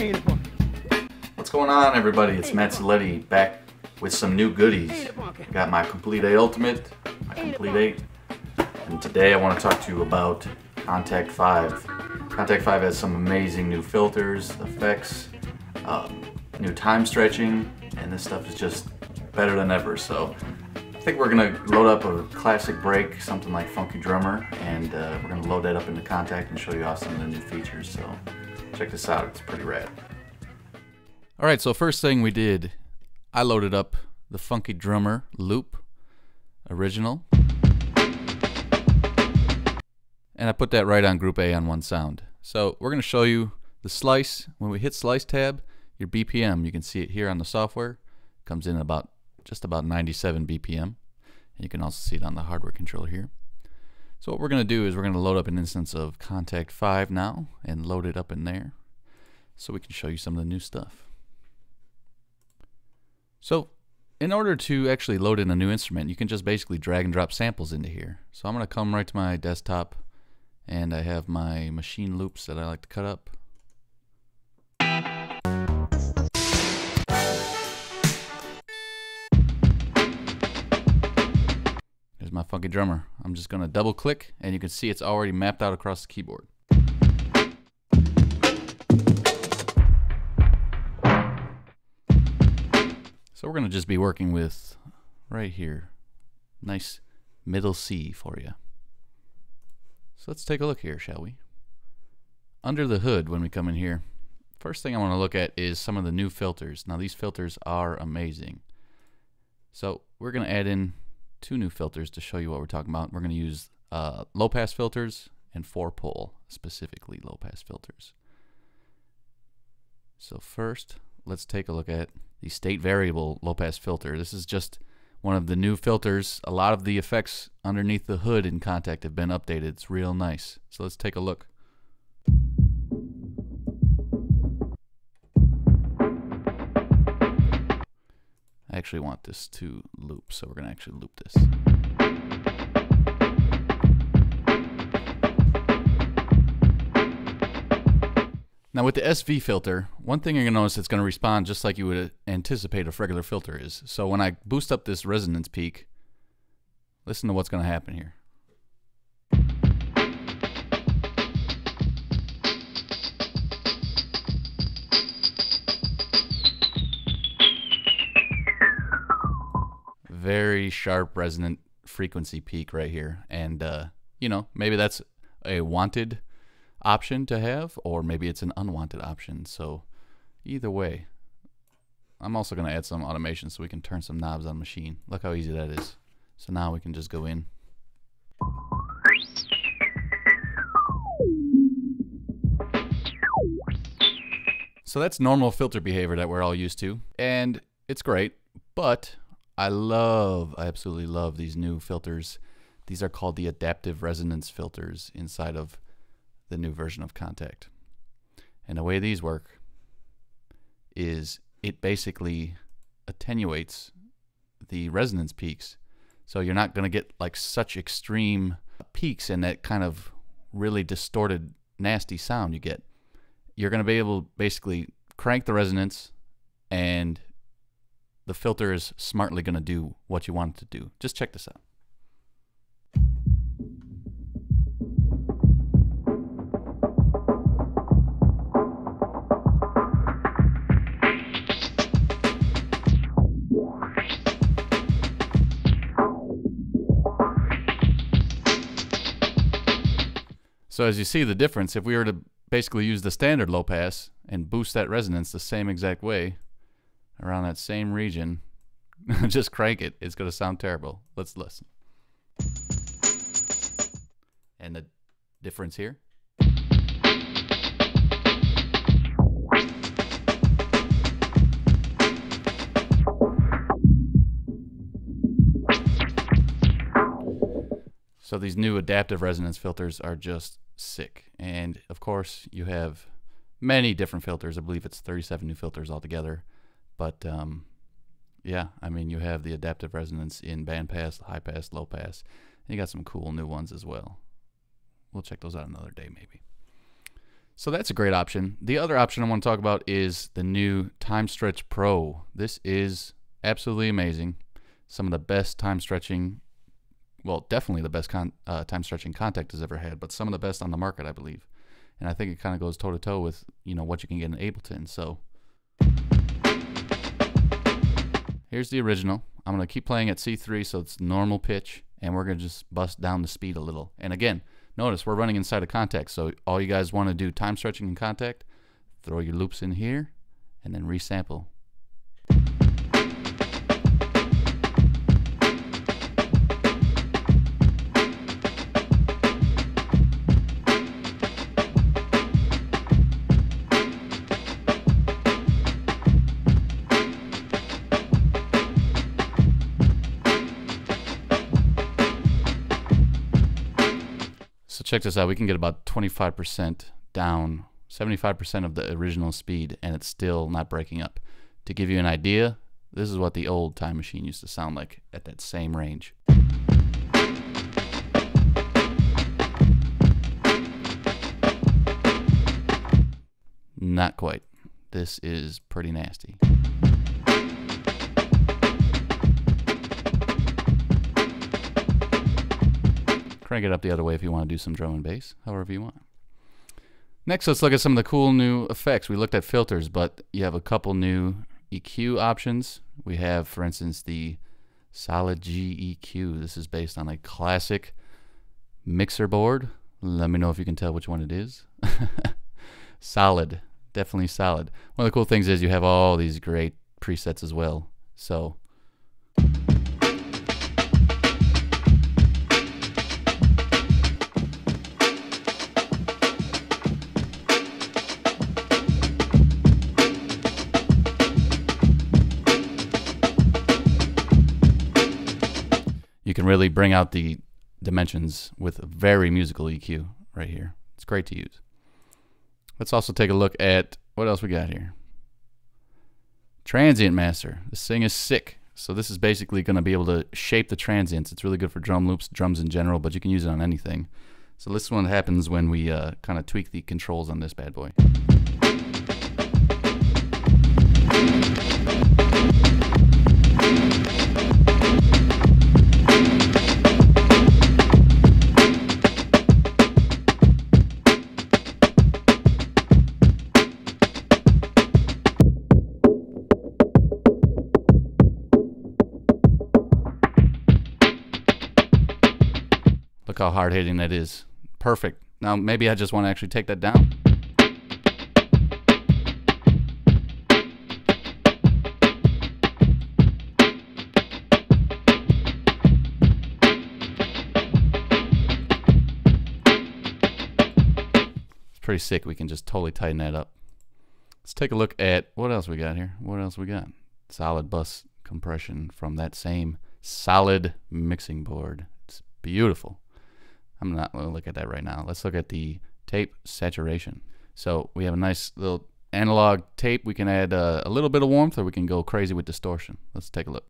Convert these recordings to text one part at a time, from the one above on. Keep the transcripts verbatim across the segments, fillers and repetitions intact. Beautiful. What's going on, everybody? It's Matt Cellitti back with some new goodies. Got my Komplete eight Ultimate, my Komplete eight, and today I want to talk to you about Kontakt five. Kontakt five has some amazing new filters, effects, um, new time stretching, and this stuff is just better than ever. So I think we're going to load up a classic break, something like Funky Drummer, and uh, we're going to load that up into Kontakt and show you all some of the new features. So check this out, it's pretty rad. Alright, so first thing we did, I loaded up the Funky Drummer loop, original, and I put that right on group A on one sound. So we're going to show you the slice. When we hit slice tab, your B P M, you can see it here on the software, comes in about just about ninety-seven B P M, and you can also see it on the hardware controller here. So what we're going to do is we're going to load up an instance of Kontakt five now and load it up in there so we can show you some of the new stuff. So in order to actually load in a new instrument, you can just basically drag and drop samples into here. So I'm going to come right to my desktop, and I have my machine loops that I like to cut up. My Funky Drummer. I'm just going to double click, and you can see it's already mapped out across the keyboard. So we're going to just be working with right here, nice middle C for you. So let's take a look here, shall we? Under the hood, when we come in here, first thing I want to look at is some of the new filters. Now these filters are amazing. So we're going to add in two new filters to show you what we're talking about. We're going to use uh, low-pass filters and four-pole, specifically low-pass filters. So first, let's take a look at the state variable low-pass filter. This is just one of the new filters. A lot of the effects underneath the hood in Kontakt have been updated. It's real nice. So let's take a look. I actually want this to loop, so we're going to actually loop this. Now with the S V filter, one thing you're going to notice, it's going to respond just like you would anticipate a regular filter is. So when I boost up this resonance peak, listen to what's going to happen here. Very sharp resonant frequency peak right here, and uh, you know, maybe that's a wanted option to have, or maybe it's an unwanted option. So either way, I'm also going to add some automation so we can turn some knobs on the machine. Look how easy that is. So now we can just go in. So that's normal filter behavior that we're all used to, and it's great, but I love, I absolutely love these new filters. These are called the adaptive resonance filters inside of the new version of Kontakt. And the way these work is it basically attenuates the resonance peaks. So you're not going to get like such extreme peaks and that kind of really distorted, nasty sound you get. You're going to be able to basically crank the resonance, and the filter is smartly going to do what you want it to do. Just check this out. So as you see the difference, if we were to basically use the standard low pass and boost that resonance the same exact way, around that same region, just crank it, it's gonna sound terrible. Let's listen. And the difference here. So these new adaptive resonance filters are just sick. And of course you have many different filters. I believe it's thirty-seven new filters altogether. But um, yeah, I mean, you have the adaptive resonance in bandpass, high pass, low pass, and you got some cool new ones as well. We'll check those out another day maybe. So that's a great option. The other option I want to talk about is the new Time Stretch Pro. This is absolutely amazing. Some of the best time stretching, well, definitely the best con uh, time stretching Kontakt has ever had, but some of the best on the market, I believe. And I think it kind of goes toe to toe with, you know, what you can get in Ableton. So here's the original. I'm going to keep playing at C three, so it's normal pitch, and we're going to just bust down the speed a little. And again, notice we're running inside of Kontakt, so all you guys want to do time stretching in Kontakt, throw your loops in here, and then resample. Check this out, we can get about twenty-five percent down, seventy-five percent of the original speed, and it's still not breaking up. To give you an idea, this is what the old Time Machine used to sound like at that same range. Not quite. This is pretty nasty. Crank it up the other way if you want to do some drum and bass, however you want. Next, let's look at some of the cool new effects. We looked at filters, but you have a couple new E Q options. We have, for instance, the Solid G E Q. This is based on a classic mixer board. Let me know if you can tell which one it is. Solid, definitely solid. One of the cool things is you have all these great presets as well. So you can really bring out the dimensions with a very musical E Q right here. It's great to use. Let's also take a look at what else we got here. Transient master. This thing is sick. So this is basically going to be able to shape the transients. It's really good for drum loops, drums in general, but you can use it on anything. So this one happens when we uh, kind of tweak the controls on this bad boy. Look how hard hitting that is. Perfect. Now maybe I just want to actually take that down. It's pretty sick. We can just totally tighten that up. Let's take a look at what else we got here. What else we got? Solid bus compression from that same solid mixing board. It's beautiful. I'm not going to look at that right now. Let's look at the tape saturation. So we have a nice little analog tape. We can add uh, a little bit of warmth, or we can go crazy with distortion. Let's take a look.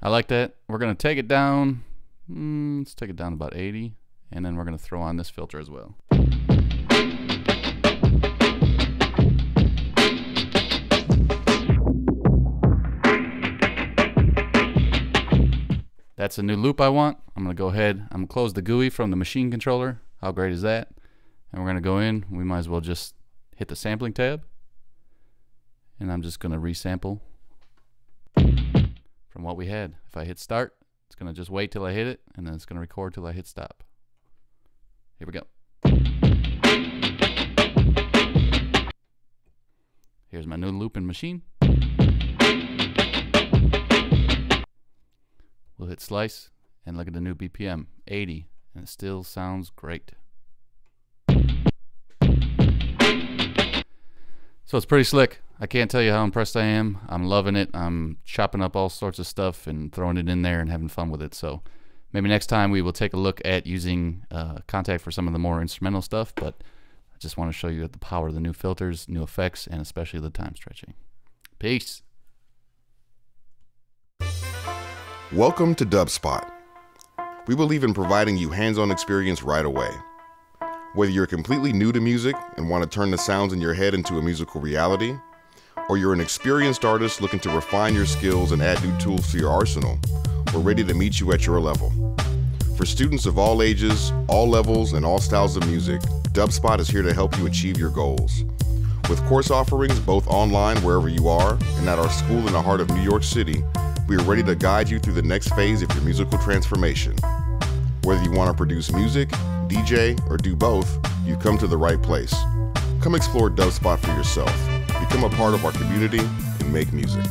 I like that. We're going to take it down. Mm, let's take it down about eighty, and then we're going to throw on this filter as well. That's a new loop I want. I'm going to go ahead. I'm going to close the G U I from the machine controller. How great is that? And we're going to go in. We might as well just hit the sampling tab, and I'm just going to resample from what we had. If I hit start, it's going to just wait till I hit it, and then it's going to record till I hit stop. Here we go. Here's my new looping machine. We'll hit slice, and look at the new B P M, eighty, and it still sounds great. So it's pretty slick. I can't tell you how impressed I am. I'm loving it. I'm chopping up all sorts of stuff and throwing it in there and having fun with it. So maybe next time we will take a look at using uh, Kontakt for some of the more instrumental stuff, but I just want to show you the power of the new filters, new effects, and especially the time stretching. Peace. Welcome to DubSpot. We believe in providing you hands-on experience right away. Whether you're completely new to music and want to turn the sounds in your head into a musical reality, or you're an experienced artist looking to refine your skills and add new tools to your arsenal, we're ready to meet you at your level. For students of all ages, all levels, and all styles of music, DubSpot is here to help you achieve your goals. With course offerings both online wherever you are and at our school in the heart of New York City, we are ready to guide you through the next phase of your musical transformation. Whether you want to produce music, D J, or do both, you've come to the right place. Come explore DubSpot for yourself. Become a part of our community and make music.